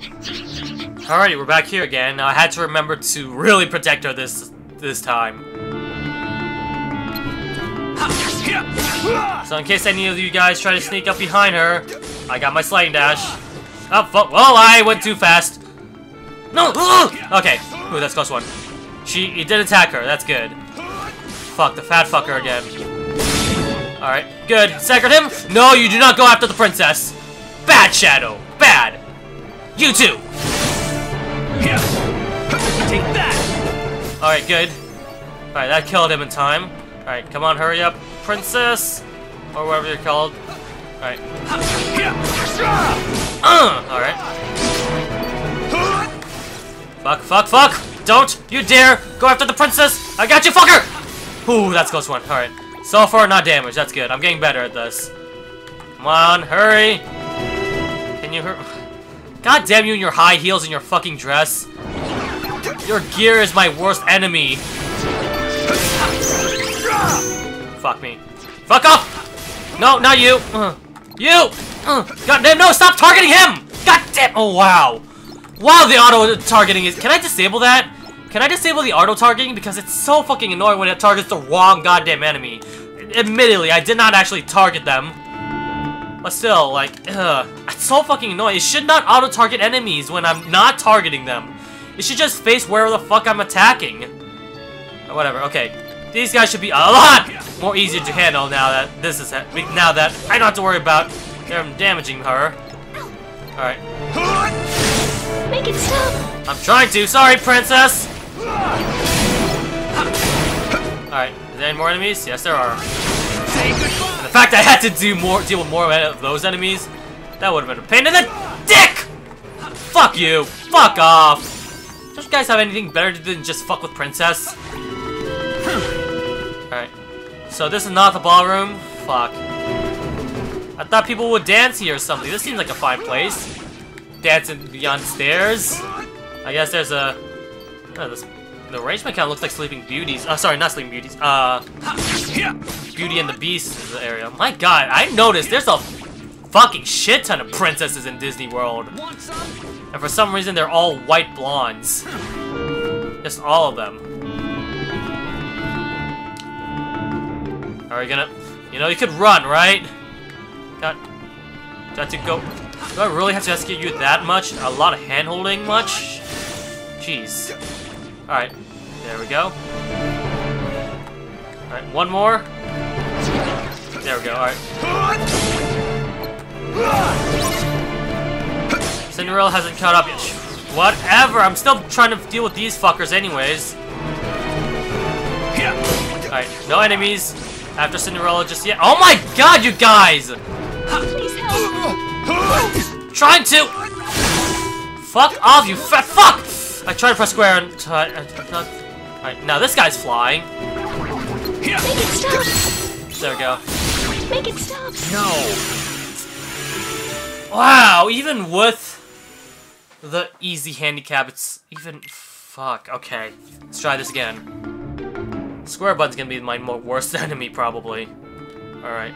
Alrighty, we're back here again. I had to remember to really protect her this time. So in case any of you guys try to sneak up behind her, I got my sliding dash. Oh, well, I went too fast. No! Okay. Ooh, that's close one. He did attack her. That's good. Fuck, the fat fucker again. Alright, good. Staggered him? No, you do not go after the princess. Bad, Shadow. Bad. You too. Yeah. Take that. Alright, good. Alright, that killed him in time. Alright, come on, hurry up, princess. Or whatever you're called. Alright. Alright. Fuck, fuck, fuck! Don't you dare go after the princess! I got you, fucker! Ooh, that's close one. Alright. So far, not damaged. That's good. I'm getting better at this. Come on, hurry! Can you hurt? God damn you and your high heels and your fucking dress. Your gear is my worst enemy. Fuck me. Fuck off! No, not you! You! God damn, no! Stop targeting him! God damn! Oh, wow. Wow, the auto-targeting is... Can I disable that? Can I disable the auto-targeting? Because it's so fucking annoying when it targets the wrong goddamn enemy. Admittedly, I did not actually target them. But still, like, ugh. It's so fucking annoying. It should not auto-target enemies when I'm not targeting them. It should just face where the fuck I'm attacking. Or whatever, okay. These guys should be a lot more easier to handle now that this is... Now that I don't have to worry about them damaging her. Alright. Make it stop. I'm trying to. Sorry, princess. Alright, is there any more enemies? Yes, there are. And the fact I had to deal with more of those enemies, that would have been a pain in the dick! Fuck you. Fuck off. Don't you guys have anything better to do than just fuck with princess? Alright. So this is not the ballroom. Fuck. I thought people would dance here or something. This seems like a fine place. Dancing beyond stairs. I guess there's a... Oh, the arrangement kind of looks like Sleeping Beauties. Oh, sorry, not Sleeping Beauties. Beauty and the Beast is the area. My god, I noticed there's a fucking shit ton of princesses in Disney World. And for some reason, they're all white blondes. Just all of them. Are you gonna... You know, you could run, right? God. Got to go... Do I really have to rescue you that much? A lot of hand-holding much? Jeez. Alright. There we go. Alright, one more. There we go, alright. Cinderella hasn't caught up yet. Whatever, I'm still trying to deal with these fuckers anyways. Alright, no enemies after Cinderella just yet. Oh my god, you guys! Please help. Trying to fuck off, you fat fuck! I tried to press square and alright, now this guy's flying. Make it stop. There we go. Make it stop. No. Wow, even with the easy handicap, it's even fuck. Okay, let's try this again. Square button's gonna be my worst enemy probably. All right.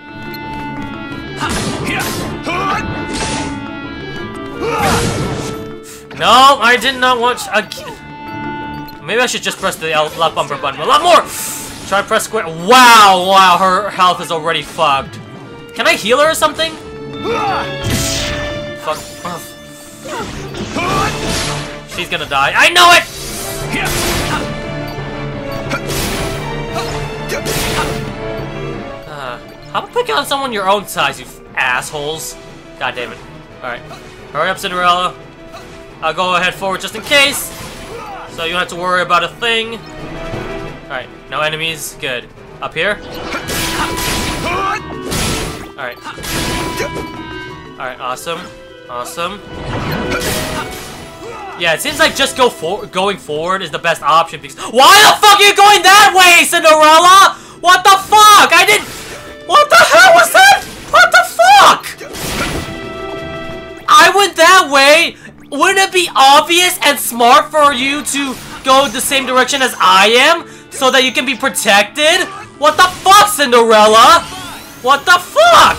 No, I did not watch. Maybe I should just press the left bumper button a lot more. Try to press square. Wow, wow, her health is already fucked. Can I heal her or something? Fuck. Oh. She's gonna die. I know it. How about picking on someone your own size, you assholes? God damn it. Alright. Hurry up, Cinderella. I'll go ahead forward just in case. So you don't have to worry about a thing. Alright. No enemies. Good. Up here. Alright. Alright. Awesome. Awesome. Yeah, it seems like just going forward is the best option because— Why the fuck are you going that way, Cinderella? What the fuck? I didn't— What the hell was that? What the fuck? I went that way. Wouldn't it be obvious and smart for you to go the same direction as I am so that you can be protected? What the fuck, Cinderella? What the fuck?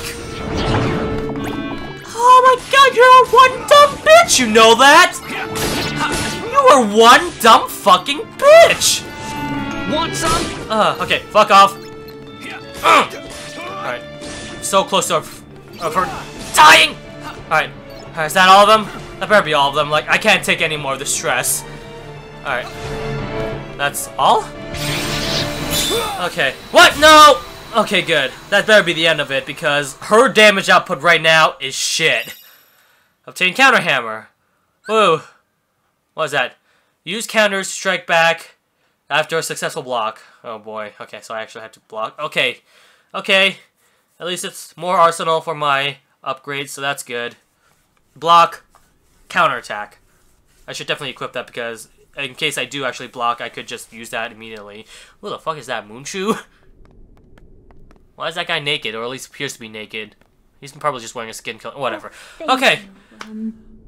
Oh my god, you're a one dumb bitch Didn't you know that? You were one dumb fucking bitch! Want some? Okay, fuck off. Alright. So close to her dying! Alright. Alright, is that all of them? That better be all of them. Like, I can't take any more of the stress. Alright. That's all? Okay. What? No! Okay, good. That better be the end of it, because her damage output right now is shit. Obtain counter hammer. Woo. What is that? Use counters to strike back after a successful block. Oh boy. Okay, so I actually have to block. Okay. Okay. At least it's more arsenal for my upgrades, so that's good. Block. Counterattack. I should definitely equip that, because in case I do actually block, I could just use that immediately. Who the fuck is that, Moonshoe? Why is that guy naked, or at least appears to be naked? He's probably just wearing a skin color. Whatever. Okay.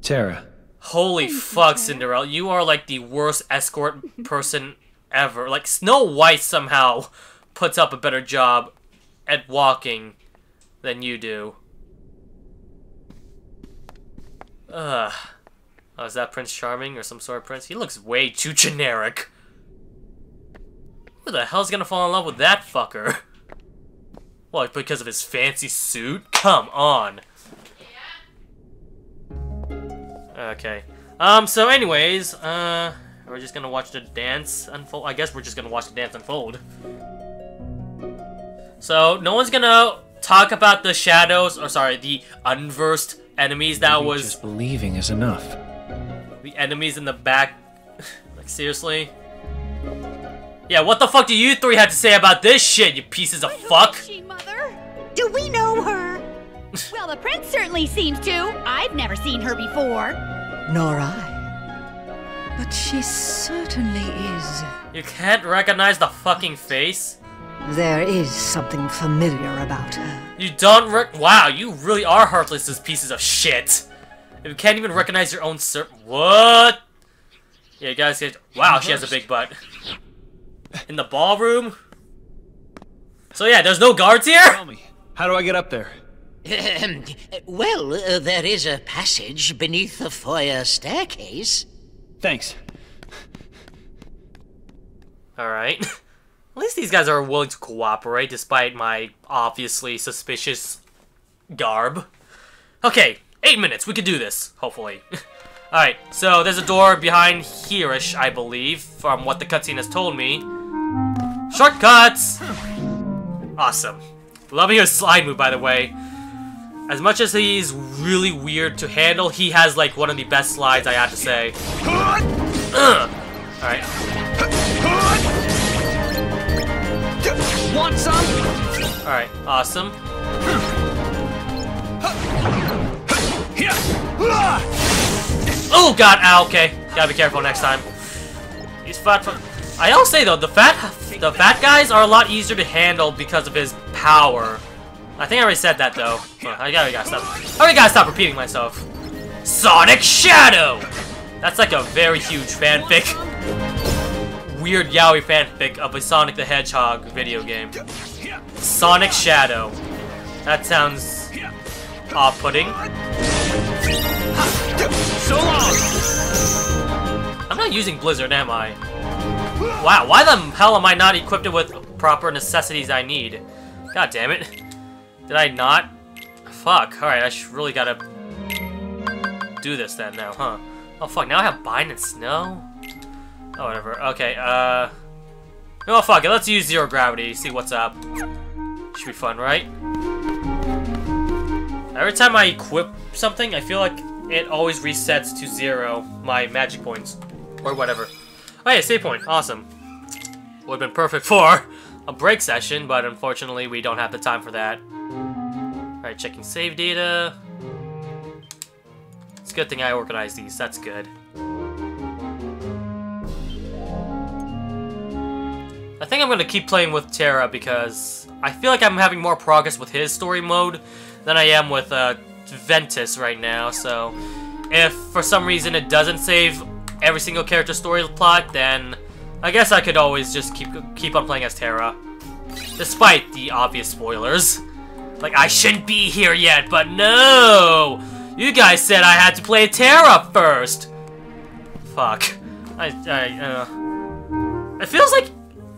Terra. Holy fuck, Cinderella. You are like the worst escort person ever. Like, Snow White somehow puts up a better job at walking than you do. Ugh. Oh, is that Prince Charming or some sort of prince? He looks way too generic. Who the hell's gonna fall in love with that fucker? What, because of his fancy suit? Come on. Okay. So anyways, we're just gonna watch the dance unfold. I guess we're just gonna watch the dance unfold. So, no one's gonna talk about the shadows, or sorry, the unversed enemies that maybe was... just believing is enough. The enemies in the back. Like, seriously? Yeah, what the fuck do you three have to say about this shit, you pieces of fuck? Who is she, Mother? Do we know her? Well, the prince certainly seems to. I've never seen her before. Nor I. But she certainly is. You can't recognize the fucking face? There is something familiar about her. You don't wow, you really are heartless, as pieces of shit. You can't even recognize your own what? Yeah, you guys get- wow, she has a big butt. In the ballroom? So yeah, there's no guards here? Tell me, how do I get up there? Well, there is a passage beneath the foyer staircase. Thanks. Alright. At least these guys are willing to cooperate, despite my obviously suspicious garb. Okay, 8 minutes. We can do this, hopefully. Alright, so there's a door behind here-ish, I believe, from what the cutscene has told me. Shortcuts! Awesome. Loving his slide move, by the way. As much as he's really weird to handle, he has, like, one of the best slides, I have to say. Alright. Want some? Alright, awesome. Oh god, ow, okay. Gotta be careful next time. He's fat from... I always say though, the fat guys are a lot easier to handle because of his power. I think I already said that though. Oh, I gotta stop. I gotta stop repeating myself. Sonic Shadow! That's like a very huge fanfic. Weird yaoi fanfic of a Sonic the Hedgehog video game. Sonic Shadow. That sounds off-putting. So long. I'm not using Blizzard, am I? Wow, why the hell am I not equipped with proper necessities I need? God damn it. Did I not? Fuck. Alright, I really gotta do this then now, huh? Oh fuck, now I have Bind and Snow? Oh, whatever. Okay, oh, fuck it. Let's use Zero Gravity, see what's up. Should be fun, right? Every time I equip something, I feel like it always resets to zero my magic points. Or whatever. Oh, yeah, save point. Awesome. Would've been perfect for a break session, but unfortunately, we don't have the time for that. Alright, checking save data. It's a good thing I organized these. That's good. I think I'm going to keep playing with Terra because I feel like I'm having more progress with his story mode than I am with Ventus right now, so if for some reason it doesn't save every single character's story plot, then I guess I could always just keep on playing as Terra, despite the obvious spoilers. Like, I shouldn't be here yet, but no! You guys said I had to play Terra first! Fuck. It feels like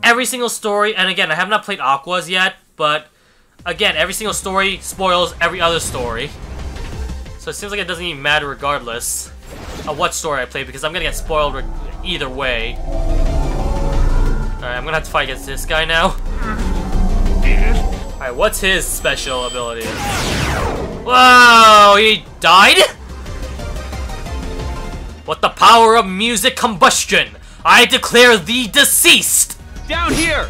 every single story, and again, I have not played Aquas yet, but again, every single story spoils every other story. So it seems like it doesn't even matter regardless of what story I play, because I'm gonna get spoiled either way. Alright, I'm gonna have to fight against this guy now. Alright, what's his special ability? Whoa, he died? What the power of music combustion! I declare thee deceased! Down here!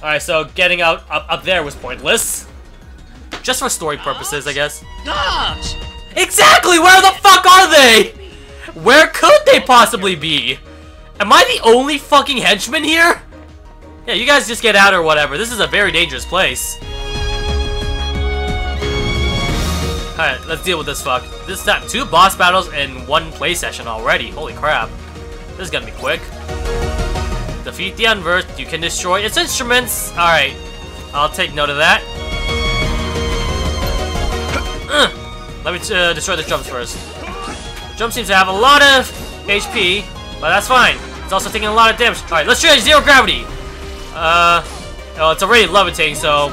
Alright, so getting out up there was pointless. Just for story purposes, I guess. Gosh! Exactly! Where the fuck are they? Where could they possibly be? Am I the only fucking henchman here? Yeah, you guys just get out or whatever. This is a very dangerous place. Alright, let's deal with this fuck. This time, 2 boss battles in 1 play session already. Holy crap. This is gonna be quick. Defeat the Unversed. You can destroy its instruments. Alright. I'll take note of that. Let me destroy the jumps first. Jump seems to have a lot of HP, but that's fine. It's also taking a lot of damage. Alright, let's try zero gravity. Oh, it's already levitating, so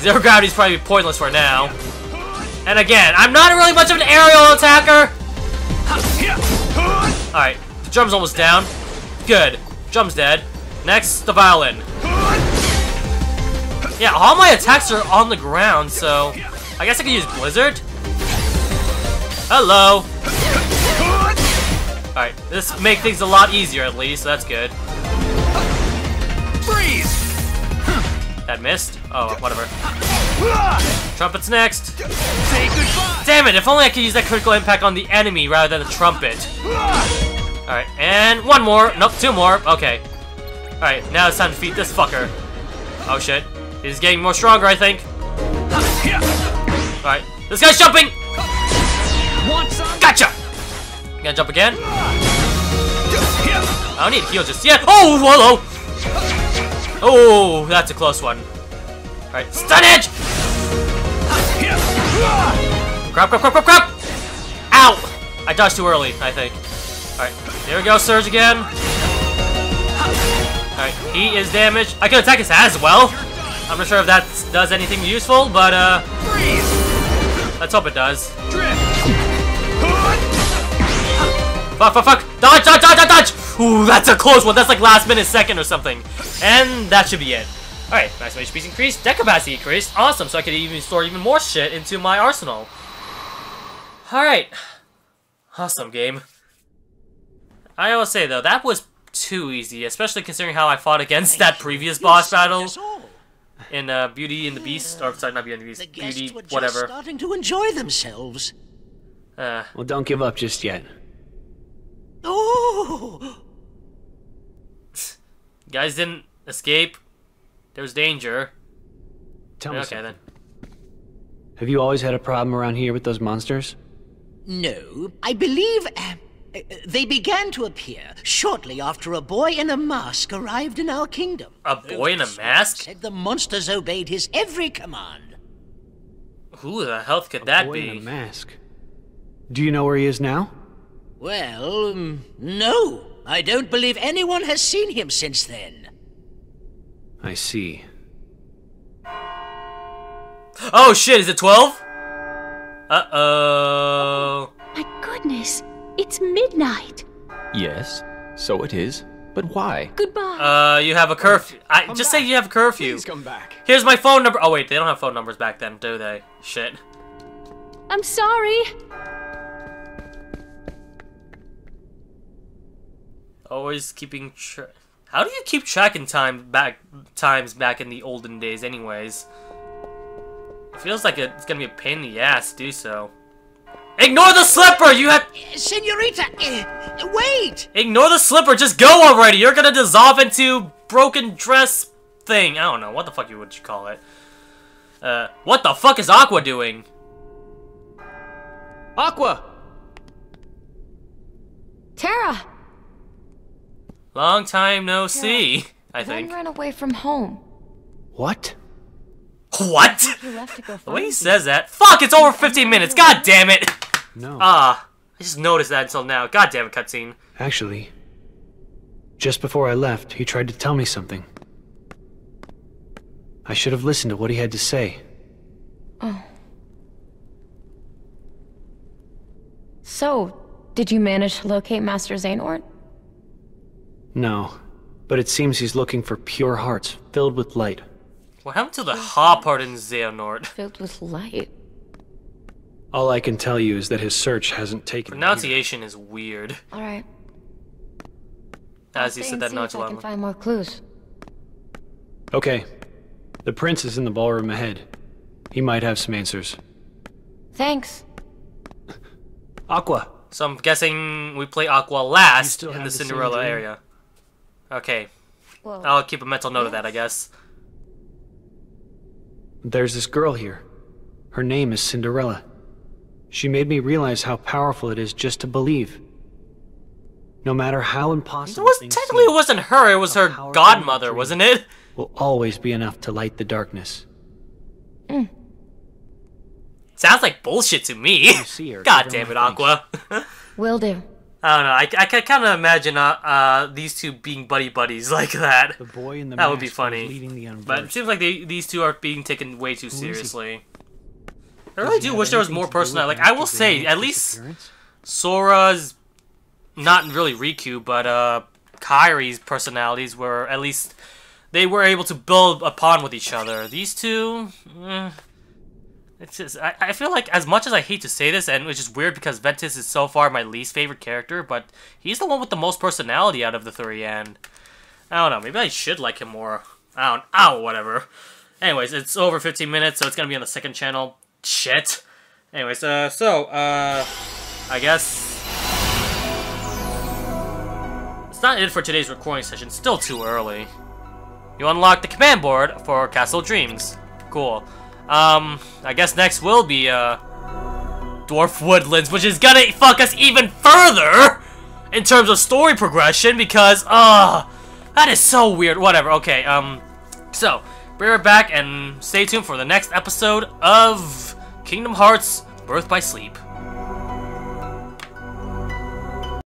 zero gravity is probably pointless for now. And again, I'm not really much of an aerial attacker. Alright. Drum's almost down. Good. Drum's dead. Next, the violin. Yeah, all my attacks are on the ground, so I guess I can use Blizzard. Hello. Alright, this makes things a lot easier at least, so that's good. Freeze! That missed? Oh, whatever. Trumpet's next. Say goodbye. Damn it, if only I could use that critical impact on the enemy rather than the trumpet. Alright, and 1 more. Nope, 2 more. Okay. Alright, now it's time to defeat this fucker. Oh shit. He's getting more stronger, I think. Alright, this guy's jumping! Gotcha! Gonna jump again? I don't need to heal just yet. Oh, hello! Oh, that's a close one. Alright, stun edge! Crap, crap, crap, crap, crap! Ow! I dodged too early, I think. Alright, there we go, Surge again. Alright, he is damaged. I can attack his ass as well. I'm not sure if that does anything useful, but let's hope it does. Fuck, fuck, fuck! Dodge, dodge, dodge, dodge, dodge! Ooh, that's a close one. That's like last minute second or something. And that should be it. Alright, maximum HP's increased, deck capacity increased. Awesome, so I could even store even more shit into my arsenal. Alright. Awesome game. I will say, though, that was too easy, especially considering how I fought against that previous boss battle in Beauty and the Beast, or sorry, not Beauty and the Beast, the Beauty, whatever. Just starting to enjoy themselves. Well, don't give up just yet. Oh! You guys didn't escape. There was danger. Tell me okay, then. Have you always had a problem around here with those monsters? No, I believe... they began to appear shortly after a boy in a mask arrived in our kingdom. A boy in a mask? Said the monsters obeyed his every command. Who the hell could that be? A boy in a mask. Do you know where he is now? Well, no. I don't believe anyone has seen him since then. I see. Oh shit, is it 12? Uh-oh. My goodness. It's midnight. Yes, so it is. But why? Goodbye. You have a curfew. Say you have a curfew. Please come back. Here's my phone number. Oh wait, they don't have phone numbers back then, do they? Shit. I'm sorry. Always keeping track. How do you keep track in times back in the olden days, anyways? It feels like it's gonna be a pain in the ass to do so. Ignore the slipper! You have- Senorita, wait! Ignore the slipper, just go already! You're gonna dissolve into broken dress thing. I don't know, what the fuck would you call it? What the fuck is Aqua doing? Aqua! Terra! Long time no see, I think. Ran away from home. What? What? The way he says that. Fuck, it's over 15 minutes. God damn it. No. I just noticed that until now. God damn it, cutscene. Actually, just before I left, he tried to tell me something. I should have listened to what he had to say. Oh. So, did you manage to locate Master Xehanort? No, but it seems he's looking for pure hearts filled with light. What happened to the ha part in Xehanort? Filled with light. All I can tell you is that his search hasn't taken. Pronunciation is weird. All right. As he said that nonchalantly. I can find more clues. Okay. The prince is in the ballroom ahead. He might have some answers. Thanks. Aqua. So I'm guessing we play Aqua last in the Cinderella area. Okay. Well, I'll keep a mental note of that, I guess. There's this girl here. Her name is Cinderella. She made me realize how powerful it is just to believe. No matter how impossible things seem, technically it wasn't her, it was her godmother, wasn't it? Will always be enough to light the darkness. Mm. Sounds like bullshit to me. God damn it, Aqua. Will do. I don't know. I can kind of imagine these two being buddy buddies like that. The boy in the that would be funny. But it seems like these two are being taken way too seriously. I really do wish there was more personality. Like I will say, at least Sora's, not really Riku, but Kairi's personalities were at least they were able to build upon with each other. These two. It's just, I feel like, as much as I hate to say this, and which is weird because Ventus is so far my least favorite character, but he's the one with the most personality out of the three, and I don't know, maybe I should like him more. Whatever. Anyways, it's over 15 minutes, so it's gonna be on the second channel. Shit. Anyways, I guess it's not it for today's recording session, still too early. You unlock the command board for Castle Dreams. Cool. I guess next will be, Dwarf Woodlands, which is gonna fuck us even further in terms of story progression, because, that is so weird. Whatever, okay, so, we're back, and stay tuned for the next episode of Kingdom Hearts Birth by Sleep.